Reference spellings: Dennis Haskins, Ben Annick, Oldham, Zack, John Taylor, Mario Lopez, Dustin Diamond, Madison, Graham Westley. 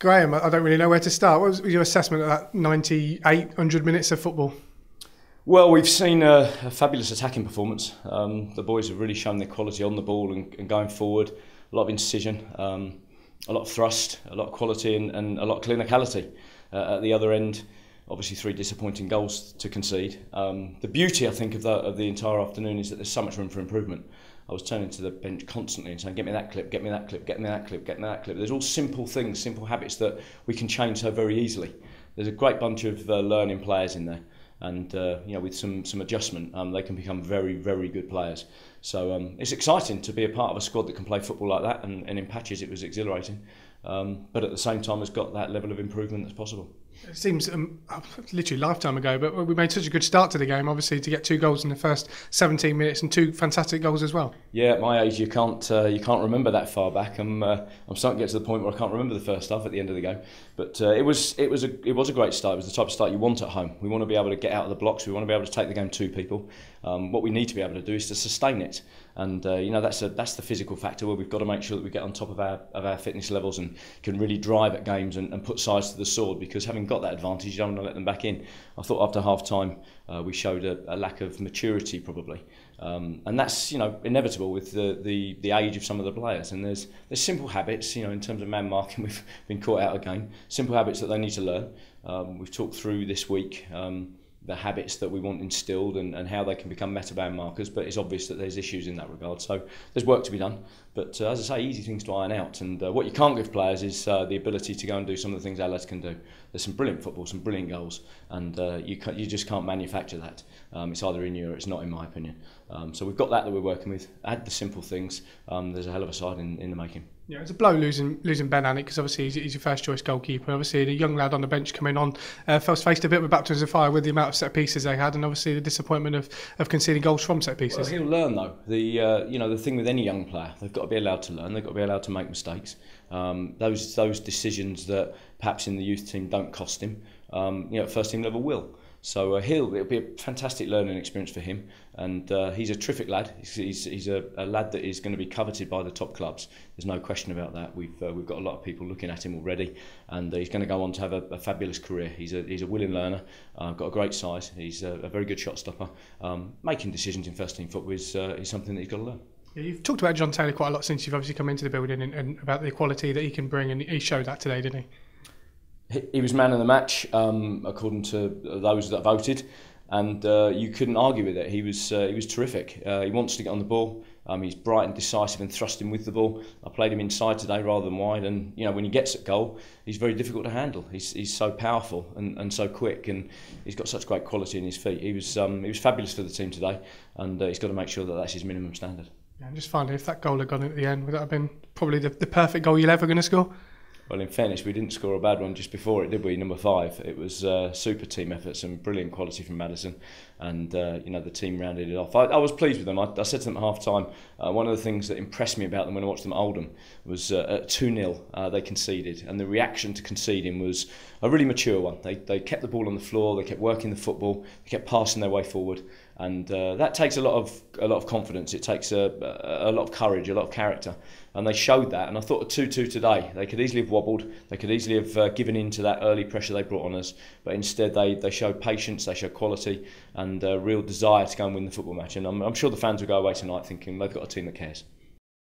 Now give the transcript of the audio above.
Graham, I don't really know where to start. What was your assessment of that 9800 minutes of football? Well, we've seen a fabulous attacking performance. The boys have really shown their quality on the ball and going forward. A lot of incision, a lot of thrust, a lot of quality and a lot of clinicality. At the other end, obviously three disappointing goals to concede. The beauty, I think, of the entire afternoon is that there's so much room for improvement. I was turning to the bench constantly and saying, get me that clip, get me that clip, get me that clip, get me that clip. There's all simple things, simple habits that we can change so very easily. There's a great bunch of learning players in there. And you know, with some adjustment, they can become very, very good players. So it's exciting to be a part of a squad that can play football like that. And in patches, it was exhilarating. But at the same time, it's got that level of improvement that's possible. It seems literally a lifetime ago, but we made such a good start to the game, obviously, to get 2 goals in the first 17 minutes and 2 fantastic goals as well. Yeah, at my age, you can't remember that far back. I'm starting to get to the point where I can't remember the first half at the end of the game. But it was a great start. It was the type of start you want at home. We want to be able to get out of the blocks. We want to be able to take the game to people. What we need to be able to do is to sustain it. And you know, that's the physical factor where we've got to make sure that we get on top of our fitness levels and can really drive at games and put sides to the sword, because having got that advantage, you don't want to let them back in. I thought after half time we showed a lack of maturity probably, and that's, you know, inevitable with the age of some of the players. And there's simple habits, you know, in terms of man marking. We've been caught out of game. Simple habits that they need to learn. We've talked through this week the habits that we want instilled and how they can become meta-band markers, but it's obvious that there's issues in that regard, so there's work to be done. But as I say, easy things to iron out, and what you can't give players is the ability to go and do some of the things our lads can do. There's some brilliant football, some brilliant goals, and you just can't manufacture that. It's either in you or it's not, in my opinion. So we've got that we're working with. Add the simple things. There's a hell of a side in the making. Yeah, it's a blow losing Ben Annick, because obviously he's your first choice goalkeeper. Obviously the young lad on the bench coming on was faced a bit with baptisms of fire with the amount of set pieces they had, and obviously the disappointment of conceding goals from set pieces. Well, he'll learn though. You know, the thing with any young player, they've got to be allowed to learn. They've got to be allowed to make mistakes. Those decisions that perhaps in the youth team don't cost him, you know, at first team level will. So it'll be a fantastic learning experience for him, and he's a terrific lad. He's a lad that is going to be coveted by the top clubs. There's no question about that. We've got a lot of people looking at him already, and he's going to go on to have a fabulous career. He's a willing learner. Got a great size. He's a very good shot stopper. Making decisions in first team football is something that he's got to learn. Yeah, you've talked about John Taylor quite a lot since you've obviously come into the building, and about the quality that he can bring, and he showed that today, didn't he? He was man of the match, according to those that voted, and you couldn't argue with it. He was terrific. He wants to get on the ball. He's bright and decisive and thrusting with the ball. I played him inside today rather than wide, and you know, when he gets at goal, he's very difficult to handle. He's so powerful and so quick, and he's got such great quality in his feet. He was fabulous for the team today, and he's got to make sure that that's his minimum standard. Yeah, and just finally, if that goal had gone at the end, would that have been probably the perfect goal you're ever going to score? Well, in fairness, we didn't score a bad one just before it, did we? Number 5. It was super team efforts and brilliant quality from Madison, and you know, the team rounded it off. I was pleased with them. I said to them at half time, one of the things that impressed me about them when I watched them at Oldham was at 2-0 they conceded, and the reaction to conceding was a really mature one. They kept the ball on the floor, they kept working the football, they kept passing their way forward, and that takes a lot of confidence. It takes a lot of courage, a lot of character, and they showed that. And I thought at 2-2 today, they could easily have wobbled, they could easily have given in to that early pressure they brought on us, but instead they showed patience, they showed quality, and a real desire to go and win the football match. And I'm sure the fans will go away tonight thinking they've got a team that cares.